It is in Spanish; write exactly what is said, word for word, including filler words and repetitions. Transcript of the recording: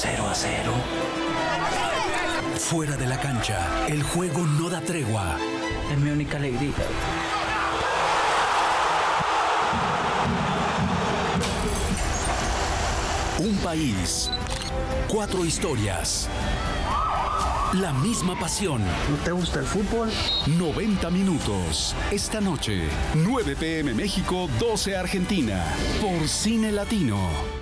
cero a cero. Fuera de la cancha, el juego no da tregua. Es mi única alegría. Un país, cuatro historias, la misma pasión. ¿No te gusta el fútbol? noventa minutos, esta noche, nueve p m México, doce Argentina, por Cine Latino.